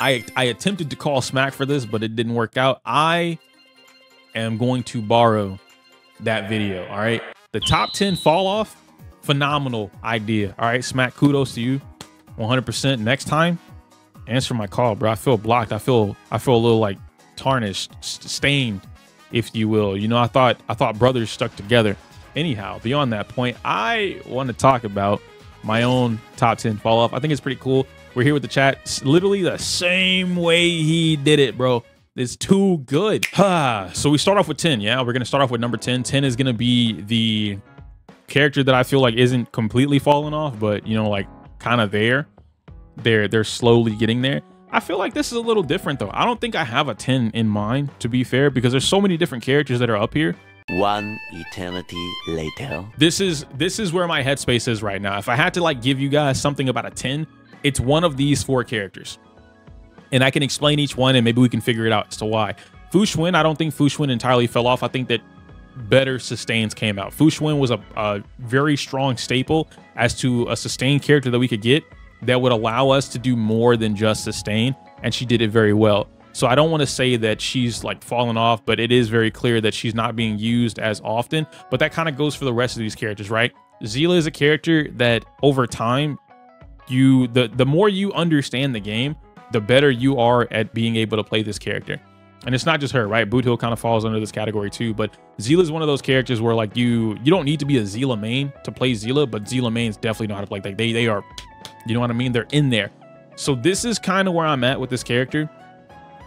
I attempted to call smack for this, but it didn't work out. I am going to borrow that video. All right. The top 10 fall off. Phenomenal idea. All right. Smack, kudos to you. 100%. Next time, answer my call, bro. I feel blocked. I feel a little like tarnished, stained, if you will. You know, I thought brothers stuck together. Anyhow, beyond that point, I want to talk about my own top 10 fall off. I think it's pretty cool. We're here with the chat. It's literally the same way he did it, bro. It's too good. So we start off with 10. Yeah, we're going to start off with number 10. 10 is going to be the character that I feel like isn't completely falling off, but, you know, like kind of there. They're slowly getting there. I feel like this is a little different, though. I don't think I have a 10 in mind, to be fair, because there's so many different characters that are up here. One eternity later. This is where my headspace is right now. If I had to like give you guys something about a 10, it's one of these four characters, and I can explain each one, and maybe we can figure it out as to why. Fushwin, I don't think Fushwin entirely fell off. I think that better sustains came out. Fushwin was a very strong staple as to a sustained character that we could get that would allow us to do more than just sustain, and she did it very well. So I don't want to say that she's like fallen off, but it is very clear that she's not being used as often. But that kind of goes for the rest of these characters, right? Zila is a character that over time, the more you understand the game, the better you are at being able to play this character. And it's not just her, right? Boothill kind of falls under this category too, but Zila is one of those characters where like you don't need to be a Zila main to play Zila, but Zila mains definitely know how to play. Like they are, you know what I mean? They're in there. So this is kind of where I'm at with this character.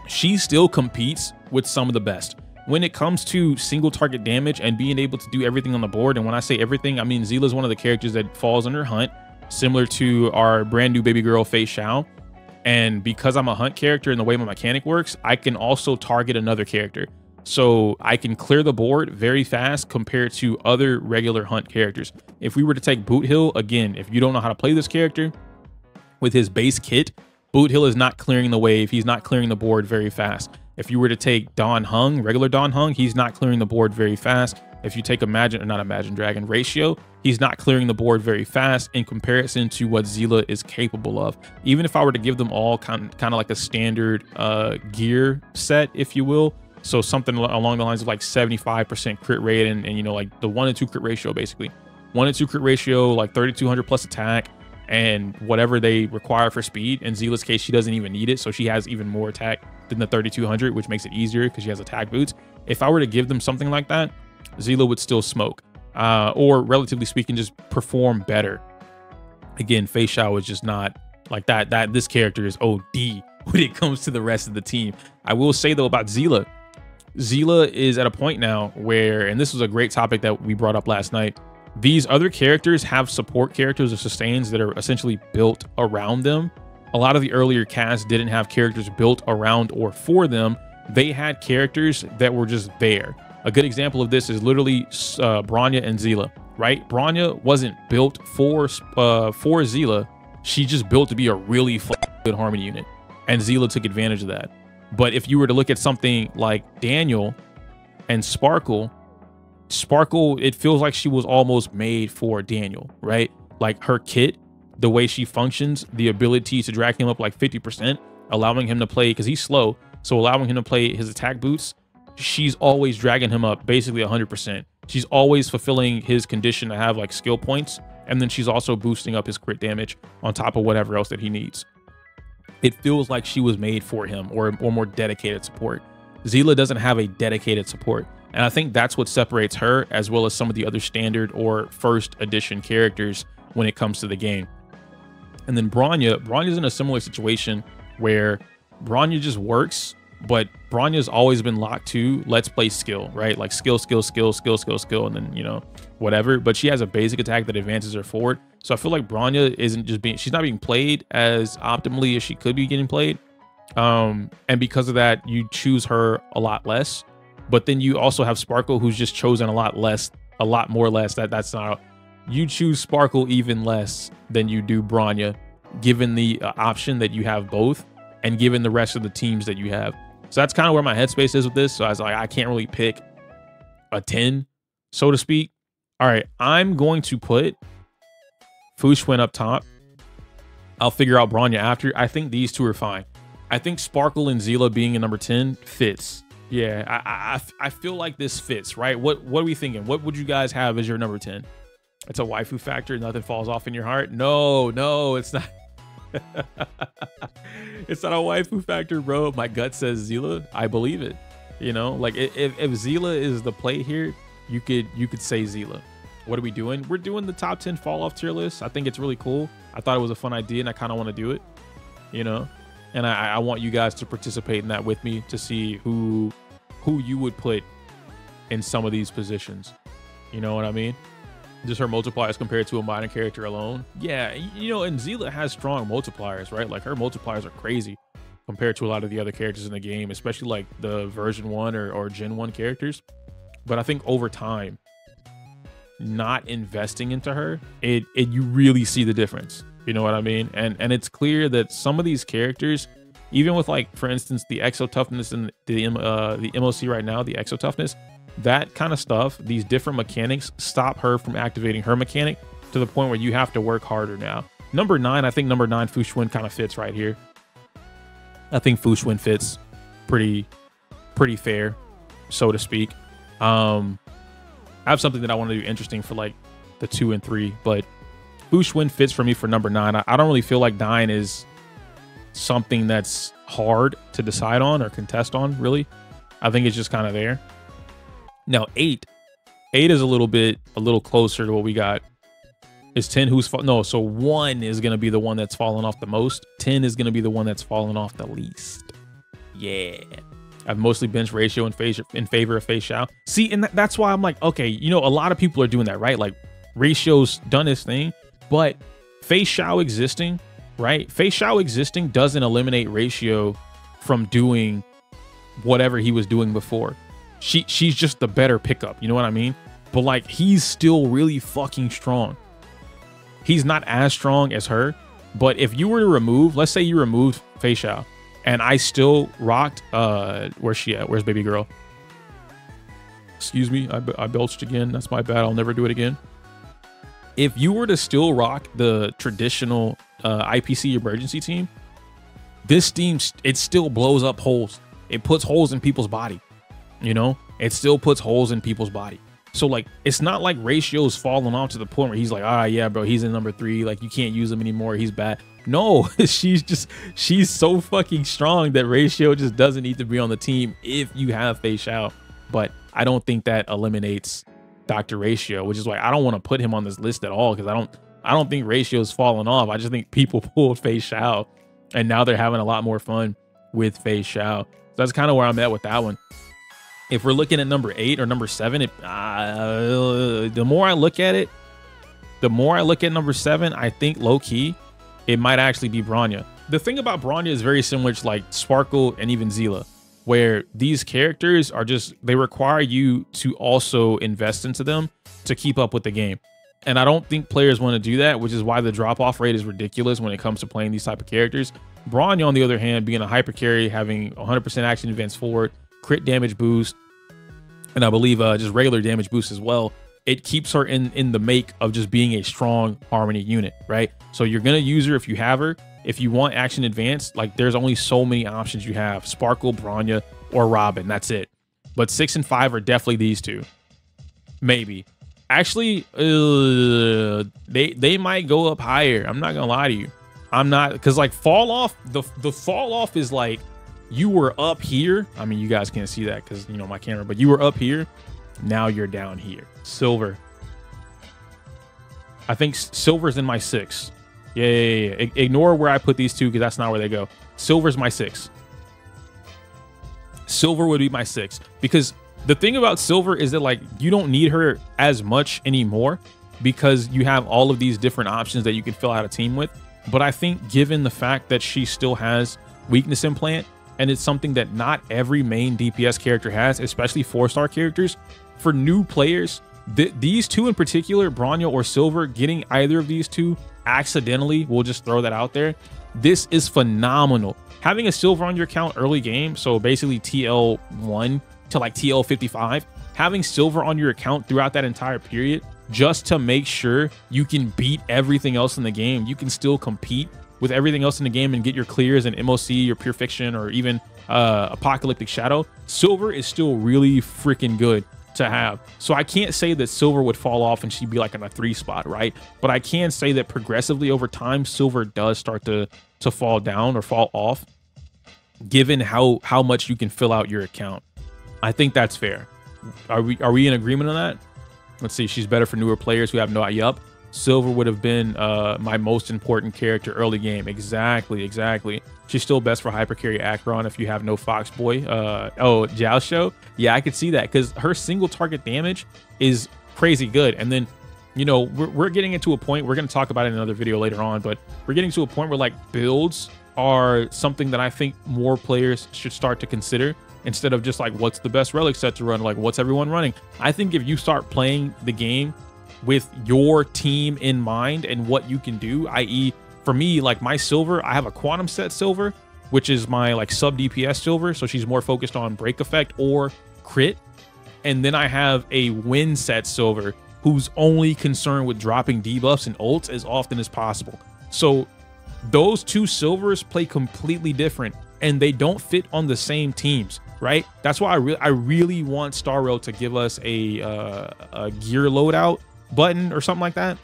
She still competes with some of the best when it comes to single target damage and being able to do everything on the board. And when I say everything, I mean Zila is one of the characters that falls under Hunt, similar to our brand new baby girl Fei Xiao. And because I'm a Hunt character and the way my mechanic works, I can also target another character, so I can clear the board very fast compared to other regular Hunt characters. If we were to take Boothill again, if you don't know how to play this character with his base kit, Boothill is not clearing the wave. He's not clearing the board very fast. If you were to take Dan Heng, regular Dan Heng, he's not clearing the board very fast. If you take Ratio, he's not clearing the board very fast in comparison to what Zila is capable of. Even if I were to give them all kind of like a standard gear set, if you will, so something along the lines of like 75% crit rate and you know, like the 1 and 2 crit ratio, basically 1 and 2 crit ratio, like 3,200 plus attack and whatever they require for speed. In Zila's case, she doesn't even need it, so she has even more attack than the 3,200, which makes it easier because she has attack boots. If I were to give them something like that, Zila would still smoke, or relatively speaking, just perform better. Again, Fei Xiao is just not like that. This character is OD when it comes to the rest of the team. I will say though about Zila, Zila is at a point now where, and this was a great topic that we brought up last night, these other characters have support characters or sustains that are essentially built around them. A lot of the earlier casts didn't have characters built around or for them. They had characters that were just there. A good example of this is literally Bronya and Zila, right? Bronya wasn't built for Zila. She just built to be a really good harmony unit, and Zila took advantage of that. But if you were to look at something like Daniel and Sparkle, it feels like she was almost made for Daniel, right? Like her kit, the way she functions, the ability to drag him up like 50%, allowing him to play, because he's slow, so allowing him to play his attack boots, she's always dragging him up basically 100%. She's always fulfilling his condition to have like skill points, and then she's also boosting up his crit damage on top of whatever else that he needs. It feels like she was made for him, or more dedicated support. Zila doesn't have a dedicated support, and I think that's what separates her as well as some of the other standard or first edition characters when it comes to the game. And then Bronya's in a similar situation where Bronya just works, but Bronya's always been locked to let's play skill, right? Like skill, and then, you know, whatever. But she has a basic attack that advances her forward. So I feel like Bronya isn't just being, she's not being played as optimally as she could be getting played. And because of that, you choose her a lot less. But then you also have Sparkle, who's just chosen a lot more less. That's not, you choose Sparkle even less than you do Bronya, given the option that you have both and given the rest of the teams that you have. So that's kind of where my headspace is with this. So I was like, I can't really pick a 10, so to speak. All right, I'm going to put Fushwin up top. I'll figure out Bronya after. I think these two are fine. I think Sparkle and Zila being in number 10 fits. Yeah, I feel like this fits, right? What are we thinking? What would you guys have as your number 10? It's a waifu factor. Nothing falls off in your heart. No, no, it's not. It's not a waifu factor, bro. My gut says Zila. I believe it. You know, like if Zila is the play here, you could say Zila. What are we doing? We're doing the top 10 fall off tier list. I think it's really cool. I thought it was a fun idea, and I kind of want to do it. You know, and I want you guys to participate in that with me to see who you would put in some of these positions. You know what I mean? Just her multipliers compared to a minor character alone. Yeah, you know, and Zila has strong multipliers, right? Like her multipliers are crazy compared to a lot of the other characters in the game, especially like the version 1 or gen 1 characters. But I think over time, not investing into her, it you really see the difference. You know what I mean? And it's clear that some of these characters, even with like, for instance, the exo toughness and the MOC right now, the exo toughness, that kind of stuff, these different mechanics stop her from activating her mechanic to the point where you have to work harder now. Number 9, I think number 9 Fushwin kind of fits right here. I think Fushwin fits pretty fair, so to speak. I have something that I want to do interesting for like the 2 and 3, but Fushwin fits for me for number 9. I don't really feel like 9 is something that's hard to decide on or contest on, really. I think it's just kind of there. Now 8 is a little closer to what we got. Is 10 who's no? So 1 is gonna be the one that's fallen off the most. 10 is gonna be the one that's fallen off the least. Yeah, I've mostly benched Ratio in favor of Fei Xiao. See, and that's why I'm like, okay, you know, a lot of people are doing that, right? Like Ratio's done his thing, but Fei Xiao existing, right? Fei Xiao existing doesn't eliminate Ratio from doing whatever he was doing before. She's just the better pickup, you know what I mean? But like, he's still really fucking strong. He's not as strong as her, but if you were to remove, let's say you removed Fei Xiao, and I still rocked, where's she at? Where's baby girl? Excuse me, I belched again. That's my bad. I'll never do it again. If you were to still rock the traditional IPC emergency team, this team, it still blows up holes. It puts holes in people's body. You know, it still puts holes in people's body. So like, it's not like Ratio's falling off to the point where he's like, ah, yeah, bro, he's in number 3. Like, you can't use him anymore. He's bad. No, she's so fucking strong that Ratio just doesn't need to be on the team if you have Fei Xiao. But I don't think that eliminates Dr. Ratio, which is why I don't want to put him on this list at all, because I don't think Ratio's falling off. I just think people pulled Fei Xiao, and now they're having a lot more fun with Fei Xiao. So that's kind of where I'm at with that one. If we're looking at number 8 or number 7, the more I look at it, the more I look at number 7, I think low-key, it might actually be Bronya. The thing about Bronya is very similar to like Sparkle and even Zila, where these characters are just, they require you to also invest into them to keep up with the game. And I don't think players want to do that, which is why the drop-off rate is ridiculous when it comes to playing these type of characters. Bronya, on the other hand, being a hyper carry, having 100% action advance forward, crit damage boost, and I believe just regular damage boost as well, it keeps her in the make of just being a strong harmony unit, right? So you're gonna use her if you have her. If you want action advanced, like, there's only so many options you have: Sparkle, Bronya, or Robin. That's it. But 6 and 5 are definitely these two. Maybe actually they might go up higher. I'm not gonna lie to you, I'm not, because like fall off, the fall off is like, you were up here. I mean, you guys can't see that because, you know, my camera, but you were up here. Now you're down here. Silver. I think Silver's in my 6. Yeah. Ignore where I put these two because that's not where they go. Silver's my 6. Silver would be my 6, because the thing about Silver is that, like, you don't need her as much anymore because you have all of these different options that you can fill out a team with. But I think given the fact that she still has weakness implant, and it's something that not every main DPS character has, especially 4-star characters. For new players, these two in particular, Bronya or Silver, getting either of these two accidentally, we'll just throw that out there, this is phenomenal. Having a Silver on your account early game, so basically TL1 to like TL55, having Silver on your account throughout that entire period, just to make sure you can beat everything else in the game, you can still compete with everything else in the game and get your clears and MOC, your Pure Fiction, or even Apocalyptic Shadow, Silver is still really freaking good to have. So I can't say that Silver would fall off and she'd be like in a 3 spot, right? But I can say that progressively over time, Silver does start to fall down or fall off, given how much you can fill out your account. I think that's fair. Are we in agreement on that? Let's see. She's better for newer players who have no idea. Yup. Silver would have been my most important character early game. Exactly, exactly. She's still best for hypercarry Akron if you have no Fox Boy. Oh, Jiaoqiu. Yeah, I could see that because her single target damage is crazy good. And then, you know, we're getting into a point. We're going to talk about it in another video later on, but we're getting to a point where like builds are something that I think more players should start to consider. Instead of just like, what's the best relic set to run? Like, what's everyone running? I think if you start playing the game with your team in mind and what you can do, i.e. for me, like my Silver, I have a Quantum set Silver, which is my like sub DPS Silver. So she's more focused on break effect or crit. And then I have a Win set Silver who's only concerned with dropping debuffs and ults as often as possible. So those two Silvers play completely different and they don't fit on the same teams. Right, that's why I really want Star Rail to give us a gear loadout button or something like that.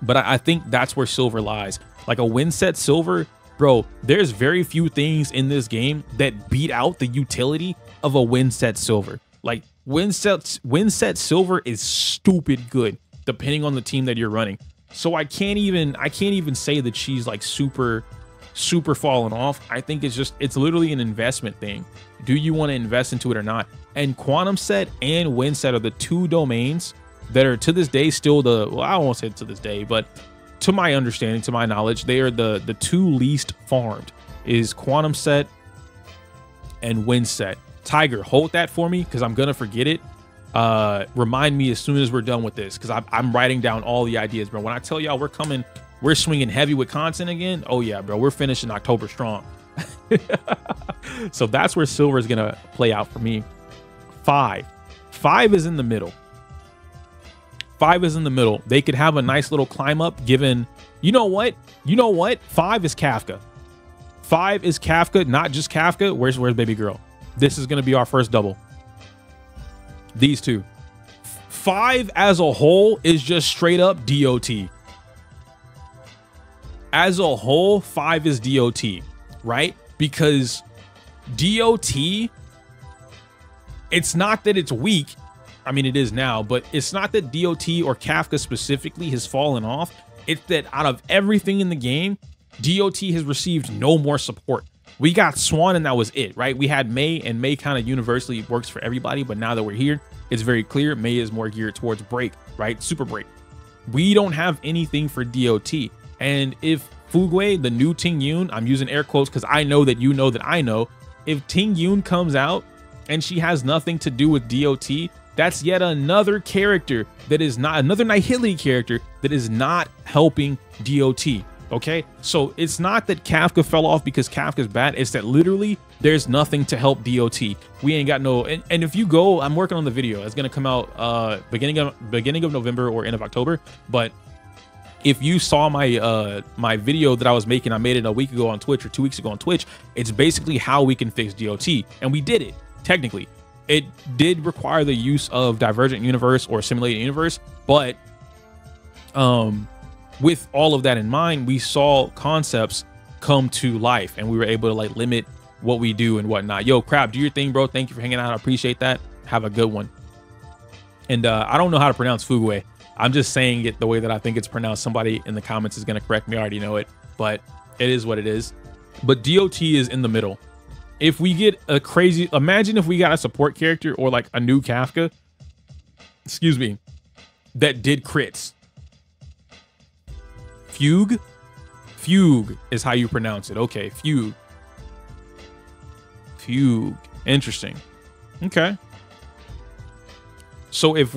But I think that's where Silver lies. Like a Win set Silver, bro, there's very few things in this game that beat out the utility of a Win set Silver. Like Win set Silver is stupid good depending on the team that you're running. So I can't even say that she's like super falling off. I think it's literally an investment thing. Do you want to invest into it or not? And Quantum set and Win set are the two domains that are to this day still the, well, I won't say to this day, but to my understanding, to my knowledge, they are the two least farmed is Quantum set and Win set. Tiger, hold that for me because I'm gonna forget it. Remind me as soon as we're done with this because I'm writing down all the ideas, bro. When I tell y'all we're swinging heavy with content again. Oh yeah, bro, we're finishing October strong. So that's where Silver is gonna play out for me. Five is in the middle. Five is in the middle. They could have a nice little climb up given, you know what? Five is Kafka. Five is Kafka, not just Kafka. Where's baby girl? This is gonna be our first double. These two. Five as a whole is just straight up DOT. As a whole, five is DOT, right? Because DOT, it's not that it's weak. I mean, it is now, but it's not that DOT or Kafka specifically has fallen off. It's that out of everything in the game, DOT has received no more support. We got Swan and that was it, right? We had May and May kind of universally works for everybody. But now that we're here, it's very clear May is more geared towards break, right? Super break. We don't have anything for DOT. And if Fugue, the new Ting Yun, I'm using air quotes because I know that you know that I know, if Ting Yun comes out and she has nothing to do with DOT, that's yet another character that is not, another Nihili character that is not helping DOT, okay? So it's not that Kafka fell off because Kafka's bad, it's that literally there's nothing to help DOT. We ain't got no, and if you go, I'm working on the video, it's gonna come out beginning of November or end of October, but if you saw my my video that I was making, I made it a week ago on Twitch or 2 weeks ago on Twitch. It's basically how we can fix DOT. And we did it, technically. It did require the use of Divergent Universe or Simulated Universe. But with all of that in mind, we saw concepts come to life and we were able to like limit what we do and whatnot. Yo, Crab, do your thing, bro. Thank you for hanging out. I appreciate that. Have a good one. And I don't know how to pronounce Fugue. I'm just saying it the way that I think it's pronounced. Somebody in the comments is going to correct me. I already know it, but it is what it is. But DOT is in the middle. If we get a crazy, imagine if we got a support character or like a new Kafka, excuse me, that did crits. Fugue? Fugue is how you pronounce it. Okay, Fugue. Fugue. Interesting. Okay. So if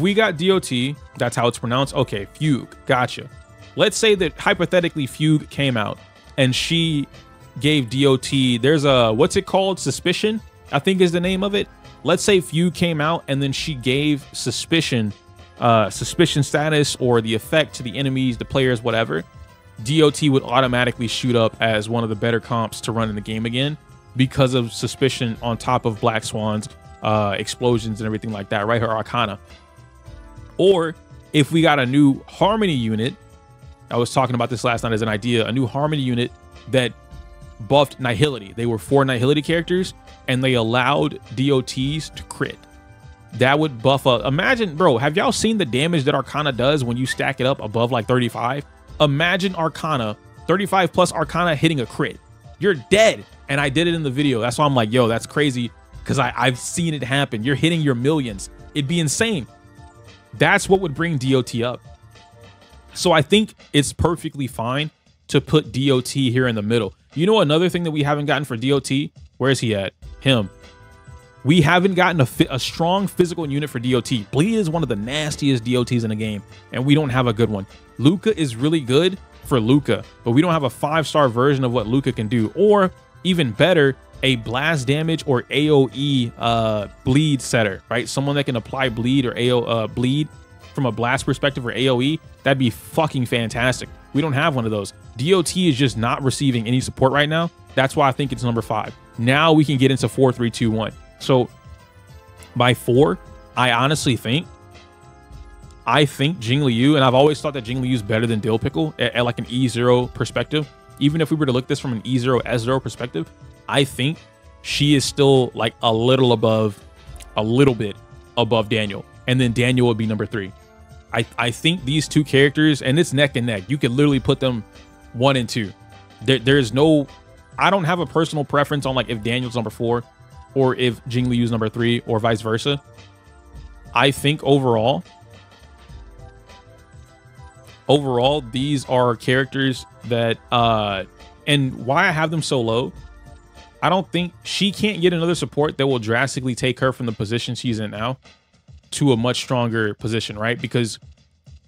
we got DOT, that's how it's pronounced. Okay, Fugue, gotcha. Let's say that hypothetically Fugue came out and she gave DOT, there's a, what's it called? Suspicion, I think is the name of it. Let's say Fugue came out and then she gave suspicion status or the effect to the enemies, the players, whatever. DOT would automatically shoot up as one of the better comps to run in the game again because of suspicion on top of Black Swan's explosions and everything like that, right? Her Arcana. Or if we got a new Harmony unit, I was talking about this last night as an idea, a new Harmony unit that buffed Nihility. They were four Nihility characters and they allowed DOTs to crit. That would buff up. Imagine, bro, have y'all seen the damage that Arcana does when you stack it up above like 35? Imagine Arcana, 35 plus Arcana hitting a crit. You're dead. And I did it in the video. That's why I'm like, yo, that's crazy, because I've seen it happen. You're hitting your millions. It'd be insane. That's what would bring DOT up. So I think it's perfectly fine to put DOT here in the middle. You know, another thing that we haven't gotten for DOT, where is he at? Him. We haven't gotten a strong physical unit for DOT. Blade is one of the nastiest DOTs in the game, and we don't have a good one. Luka is really good for Luka, but we don't have a 5-star version of what Luka can do, or even better, a blast damage or AOE bleed setter, right? Someone that can apply bleed or bleed from a blast perspective or AOE. That'd be fucking fantastic. We don't have one of those. DOT is just not receiving any support right now. That's why I think it's number 5. Now we can get into 4, 3, 2, 1. So by 4, I honestly think, Jing Liu, and I've always thought that Jing Liu is better than Dill Pickle at like an E0 perspective. Even if we were to look at this from an E0, S0 perspective, I think she is still like a little bit above Daniel. And then Daniel would be number 3. I think these two characters, and it's neck and neck, you could literally put them 1 and 2. There's no, I don't have a personal preference on like if Daniel's number 4. Or if Jing Liu's number 3 or vice versa. I think overall, these are characters that, and why I have them so low, I don't think she can't get another support that will drastically take her from the position she's in now to a much stronger position, right? Because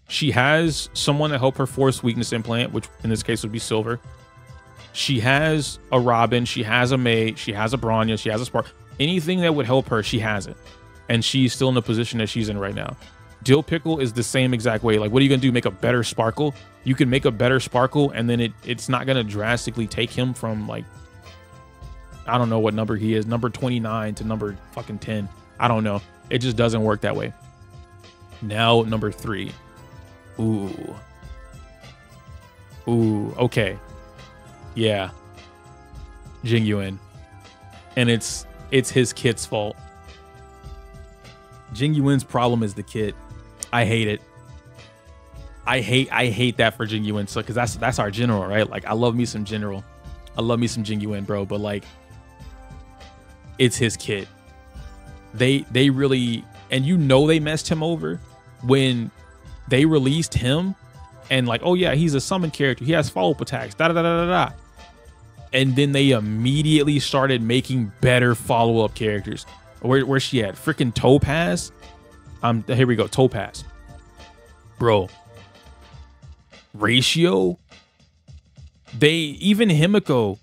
she has someone to help her force weakness implant, which in this case would be Silver. She has a Robin, she has a May, she has a Bronya, she has a Sparkle. Anything that would help her, she has it. And she's still in the position that she's in right now. Dill Pickle is the same exact way. Like, what are you going to do? Make a better Sparkle? You can make a better Sparkle, and then it's not going to drastically take him from, like, I don't know what number he is, number 29 to number fucking 10. I don't know. It just doesn't work that way. Now, number 3. Ooh. Ooh, okay. Yeah, Jingyuan, and it's his kit's fault. Jingyuan's problem is the kit. I hate it. I hate that for Jingyuan. So, because that's our general, right? Like, I love me some general. I love me some Jingyuan, bro. But like, it's his kit. They really, and you know they messed him over when they released him. And like, oh yeah, he's a summon character. He has follow-up attacks. Da da da da da. And then they immediately started making better follow-up characters. Where's she at? Freaking Topaz. Here we go. Topaz. Bro. Ratio. They, even Himiko,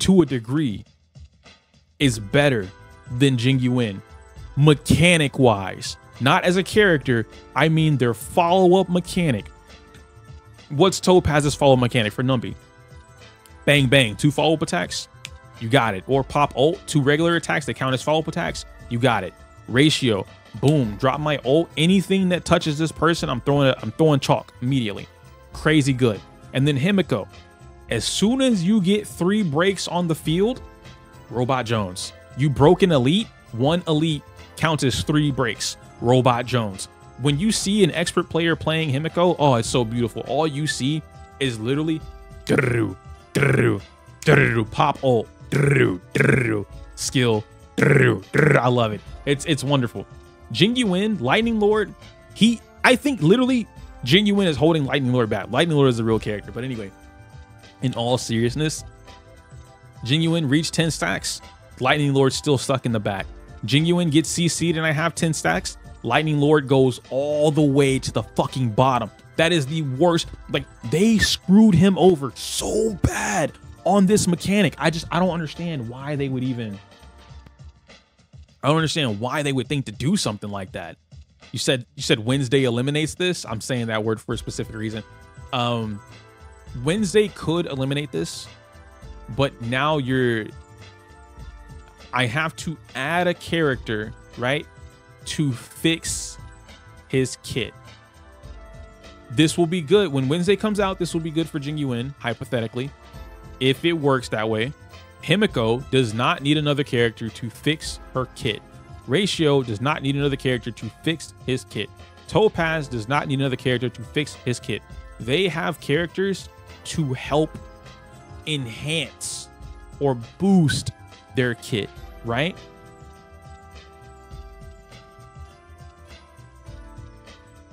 to a degree, is better than Jingyuan, mechanic-wise. Not as a character. I mean their follow-up mechanic. What's Topaz's follow-up mechanic for Numbi? Bang, bang, 2 follow-up attacks. You got it. Or pop ult, 2 regular attacks. They count as follow-up attacks. You got it. Ratio, boom, drop my ult. Anything that touches this person, I'm throwing chalk immediately. Crazy good. And then Himiko. As soon as you get 3 breaks on the field, Robot Jones. You broke an elite. 1 elite counts as 3 breaks. Robot Jones. When you see an expert player playing Himiko, oh, it's so beautiful. All you see is literally... pop ult, skill, I love it. It's wonderful. Jingyuan, Lightning Lord, I think literally Jingyuan is holding Lightning Lord back. Lightning Lord is the real character, but anyway, in all seriousness, Jingyuan reached 10 stacks, Lightning Lord still stuck in the back. Jingyuan gets CC'd and I have 10 stacks, Lightning Lord goes all the way to the fucking bottom. That is the worst. Like, they screwed him over so bad on this mechanic. I don't understand why they would even, I don't understand why they would think to do something like that. You said Wednesday eliminates this. I'm saying that word for a specific reason. Wednesday could eliminate this, but now you're... I have to add a character, right, to fix his kit. This will be good. When Wednesday comes out, this will be good for Jingyuan, hypothetically, if it works that way. Himiko does not need another character to fix her kit. Ratio does not need another character to fix his kit. Topaz does not need another character to fix his kit. They have characters to help enhance or boost their kit, right?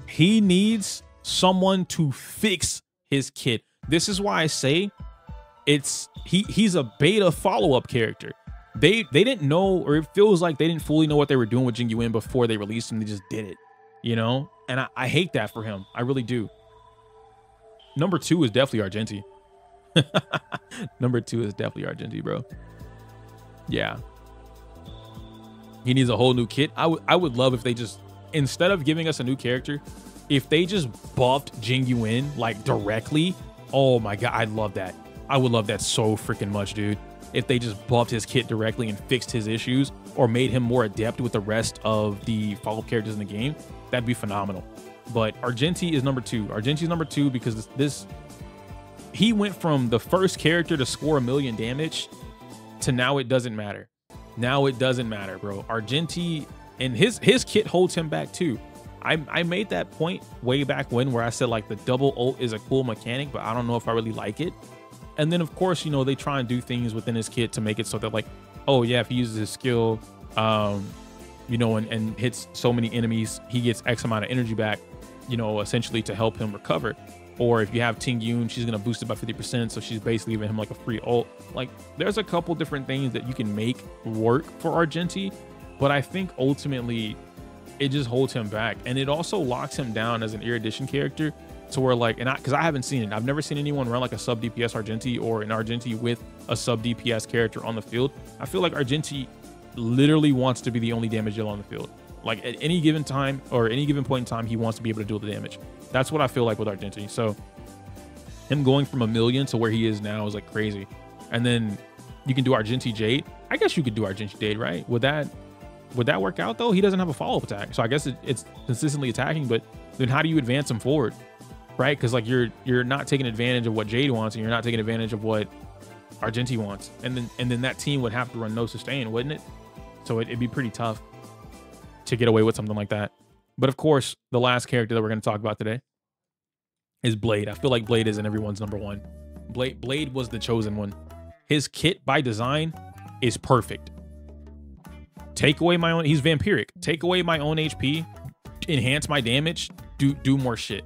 He needs someone to fix his kit. This is why I say it's he's a beta follow-up character. They didn't know, or it feels like they didn't fully know what they were doing with Jingyuan before they released him. They just did it, you know? And I hate that for him. I really do. Number two is definitely Argenti. Number two is definitely Argenti, bro. Yeah. He needs a whole new kit. I would love if they just, instead of giving us a new character, if they just buffed Jingyuan like directly. Oh my God, I'd love that. I would love that so freaking much, dude. If they just buffed his kit directly and fixed his issues or made him more adept with the rest of the follow-up characters in the game, that'd be phenomenal. But Argenti is number two. Argenti's number two because this he went from the first character to score 1 million damage to now it doesn't matter. Now it doesn't matter, bro. Argenti and his kit holds him back too. I made that point way back when where I said like the double ult is a cool mechanic, but I don't know if I really like it. And then of course, you know, they try and do things within his kit to make it so that like, oh yeah, if he uses his skill, you know, and hits so many enemies, he gets X amount of energy back, you know, essentially to help him recover. Or if you have Ting Yun, she's going to boost it by 50%. So she's basically giving him like a free ult. Like there's a couple different things that you can make work for Argenti, but I think ultimately it just holds him back. And it also locks him down as an erudition character to where like, and because I haven't seen it, I've never seen anyone run like a sub DPS Argenti or an Argenti with a sub DPS character on the field. I feel like Argenti literally wants to be the only damage dealer on the field. Like at any given time or any given point in time, he wants to be able to do the damage. That's what I feel like with Argenti. So him going from 1 million to where he is now is like crazy. And then you can do Argenti Jade. I guess you could do Argenti Jade, right? Would that work out though? He doesn't have a follow-up attack. So I guess it's consistently attacking, but then how do you advance him forward? Right? Because like you're not taking advantage of what Jade wants and you're not taking advantage of what Argenti wants. And then that team would have to run no sustain, wouldn't it? So it'd be pretty tough to get away with something like that. But of course, the last character that we're going to talk about today is Blade. I feel like Blade isn't everyone's number one. Blade was the chosen one. His kit by design is perfect. Take away my own, he's vampiric. Take away my own HP, enhance my damage, do more shit.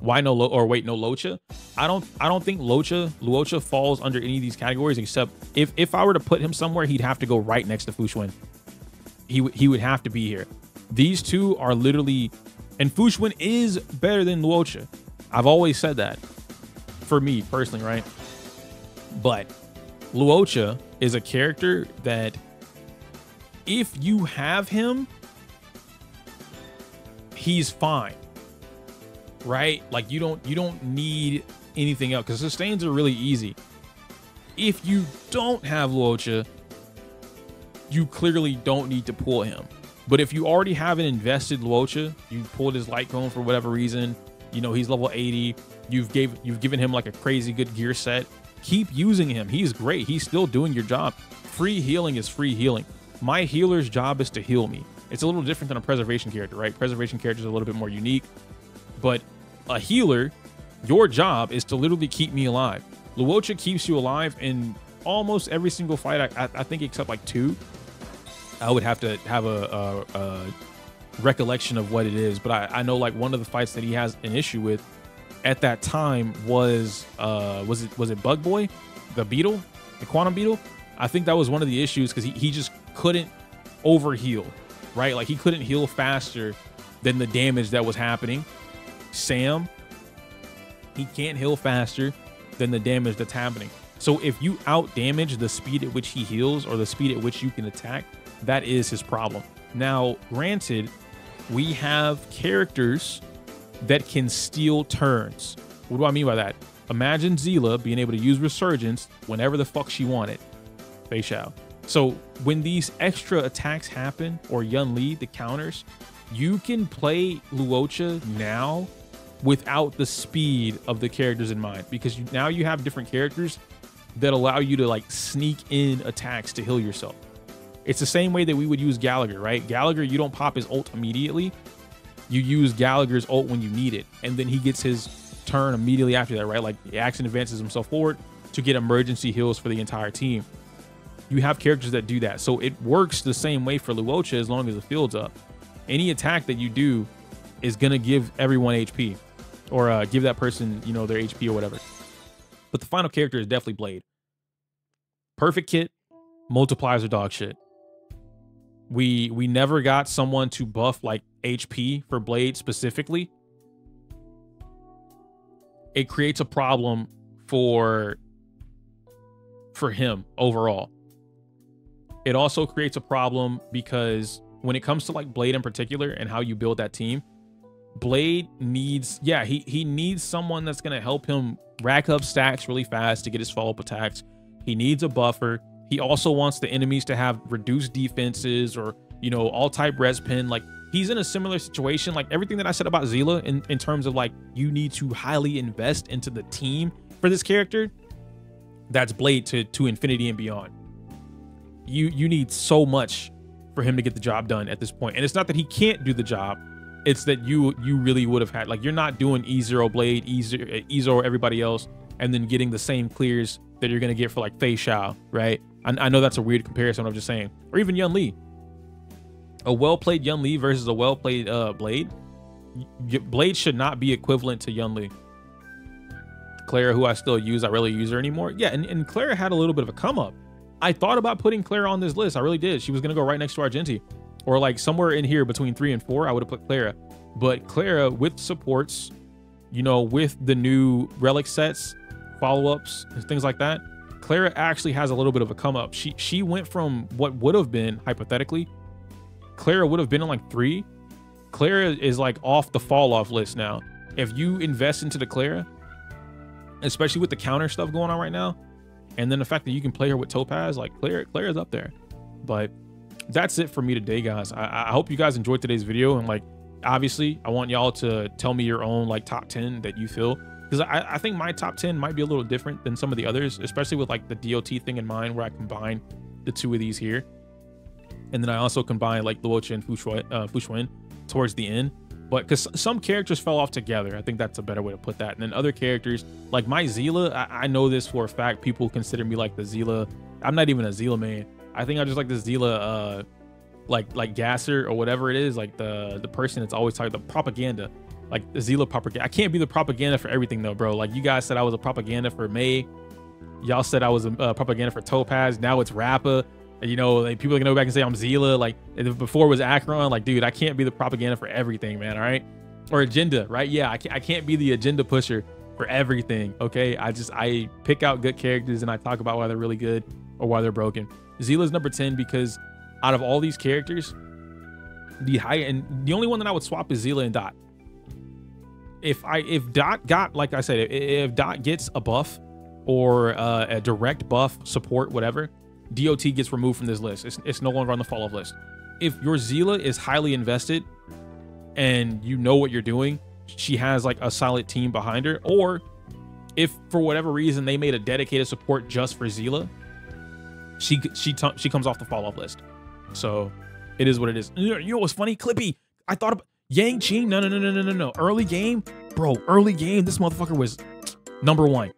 Why no no Luocha? I don't think Luocha falls under any of these categories, except if I were to put him somewhere, he'd have to go right next to Fushwin. He would have to be here. These two are literally, and Fushwin is better than Luocha. I've always said that for me personally, right? But Luocha is a character that if you have him, he's fine, right? Like you don't need anything else because sustains are really easy. If you don't have Luocha, you clearly don't need to pull him. But if you already have an invested Luocha, you pulled his light cone for whatever reason, you know, he's level 80, you've given him like a crazy good gear set, keep using him. He's great. He's still doing your job. Free healing is free healing. My healer's job is to heal me. It's a little different than a preservation character, right? Preservation characters are a little bit more unique, but a healer, your job is to literally keep me alive. Luocha keeps you alive in almost every single fight, I think, except like two. I would have to have a recollection of what it is, but I know like one of the fights that he has an issue with at that time was it Bug Boy, the beetle, the quantum beetle? I think that was one of the issues because he just couldn't over heal, right? Like he couldn't heal faster than the damage that was happening. Sam, he can't heal faster than the damage that's happening. So if you out damage the speed at which he heals or the speed at which you can attack, that is his problem. Now, granted, we have characters that can steal turns. What do I mean by that? Imagine Zila being able to use Resurgence whenever the fuck she wanted. Fei Xiao. So when these extra attacks happen, or Yun Li, the counters, you can play Luocha now without the speed of the characters in mind, because now you have different characters that allow you to like sneak in attacks to heal yourself. It's the same way that we would use Gallagher, right? Gallagher, you don't pop his ult immediately. You use Gallagher's ult when you need it, and then he gets his turn immediately after that, right? Like Axon advances himself forward to get emergency heals for the entire team. You have characters that do that. So it works the same way for Luocha as long as the field's up. Any attack that you do is going to give everyone HP, or give that person, you know, their HP or whatever. But the final character is definitely Blade. Perfect kit, multipliers are dog shit. We never got someone to buff like HP for Blade specifically. It creates a problem for him overall. It also creates a problem because when it comes to like Blade in particular and how you build that team, Blade needs, yeah, he needs someone that's going to help him rack up stacks really fast to get his follow-up attacks. He needs a buffer. He also wants the enemies to have reduced defenses, or, you know, all type res pin. Like, he's in a similar situation. Like everything that I said about Zila in terms of like, you need to highly invest into the team for this character. That's Blade to infinity and beyond. You need so much for him to get the job done at this point. And it's not that he can't do the job. It's that you really would have had, like, you're not doing E0 Blade, E0 or everybody else, and then getting the same clears that you're going to get for like Fei Xiao, right? I know that's a weird comparison, I'm just saying. Or even Yun Li. A well-played Yun Li versus a well-played Blade. Blade should not be equivalent to Yun Li. Clara, who I still use, I rarely use her anymore. Yeah, and Clara had a little bit of a come up. I thought about putting Clara on this list. I really did. She was going to go right next to Argenti, or like somewhere in here between 3 and 4, I would have put Clara. But Clara with supports, you know, with the new relic sets, follow-ups, and things like that, Clara actually has a little bit of a come up. She went from what would have been, hypothetically, Clara would have been in like 3. Clara is like off the fall-off list now. If you invest into the Clara, especially with the counter stuff going on right now, and then the fact that you can play her with Topaz, like Clara's up there. But that's it for me today, guys. I hope you guys enjoyed today's video. And like, obviously I want y'all to tell me your own like top 10 that you feel, because I think my top 10 might be a little different than some of the others, especially with like the DOT thing in mind, where I combine the two of these here. And then I also combine like Luocha and Fushwin towards the end. But because some characters fell off together, I think that's a better way to put that. And then other characters, like my Zila, I know this for a fact. People consider me like the Zila. I'm not even a Zila man. I think I just like the Zila, like gasser or whatever it is, like the person that's always talking, the propaganda, like the Zila propaganda. I can't be the propaganda for everything though, bro. Like you guys said I was a propaganda for May. Y'all said I was a propaganda for Topaz. Now it's Rappa. You know, like people are gonna go back and say I'm Zila, like before it was Akron. Like, dude, I can't be the propaganda for everything, man. All right, or agenda, right? Yeah, I can't be the agenda pusher for everything. Okay, I pick out good characters and I talk about why they're really good or why they're broken. Zila's number 10 because out of all these characters, the only one that I would swap is Zila and Dot. If Dot got, like I said, if Dot gets a buff or a direct buff, support, whatever, DOT gets removed from this list. It's no longer on the fall-off list. If your Zila is highly invested and you know what you're doing, she has like a solid team behind her, or if for whatever reason they made a dedicated support just for Zila, she comes off the fall-off list. So it is what it is. You know what's funny? Clippy, I thought about Yanqing. No. Early game, bro. Early game, this motherfucker was number one.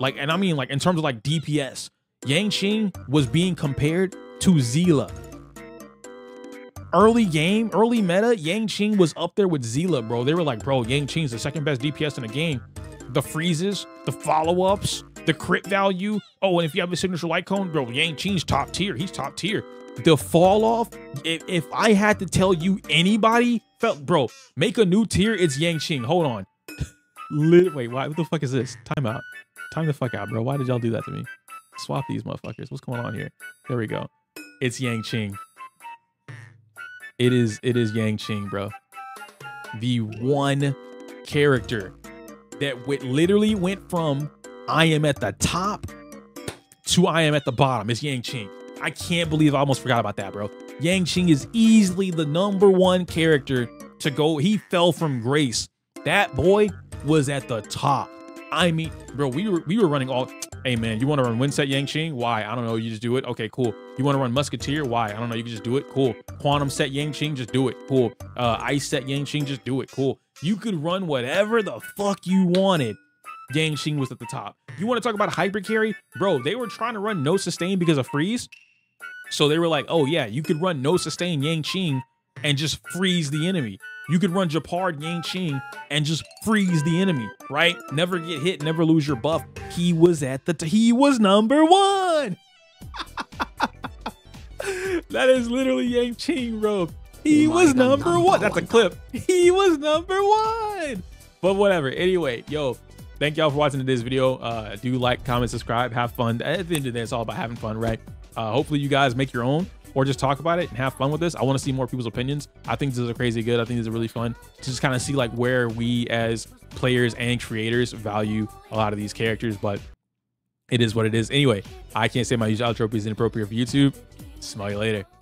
Like, and I mean like in terms of like DPS. Yanqing was being compared to Zila. Early game, early meta, Yanqing was up there with Zila, bro. They were like, bro, Yanqing's the second best DPS in the game. The freezes, the follow-ups, the crit value. Oh, and if you have a signature light cone, bro, Yanqing's top tier. He's top tier. The fall-off, if I had to tell you anybody felt, bro, make a new tier, it's Yanqing. Hold on. Wait, what the fuck is this? Time out. Time the fuck out, bro. Why did y'all do that to me? Swap these motherfuckers. What's going on here? There we go. It's Yanqing. It is Yanqing, bro. The one character that literally went from I am at the top to I am at the bottom. It's Yanqing. I can't believe I almost forgot about that, bro. Yanqing is easily the #1 character to go. He fell from grace. That boy was at the top. I mean, bro, we were running all. Hey man, you want to run Windset Yanqing? Why? I don't know. You just do it. Okay, cool. You want to run Musketeer? Why? I don't know. You can just do it. Cool. Quantum set Yanqing, just do it. Cool. Ice set Yanqing, just do it. Cool. You could run whatever the fuck you wanted. Yanqing was at the top. You want to talk about hyper carry, bro? They were trying to run no sustain because of freeze. So they were like, oh yeah, you could run no sustain Yanqing and just freeze the enemy. You could run Japard Yanqing and just freeze the enemy, right? Never get hit, never lose your buff. He was at the he was #1. That is literally Yanqing, bro. He was number one. That's a clip. He was #1. But whatever. Anyway, yo, thank y'all for watching this video. Do like, comment, subscribe, have fun. At the end of the day, it's all about having fun, right? Hopefully you guys make your own. Or just talk about it and have fun with this. I want to see more people's opinions. I think this is a crazy good. I think this is really fun to just kind of see like where we as players and creators value a lot of these characters, but it is what it is. Anyway, I can't say my usual outro is inappropriate for YouTube. Smell you later.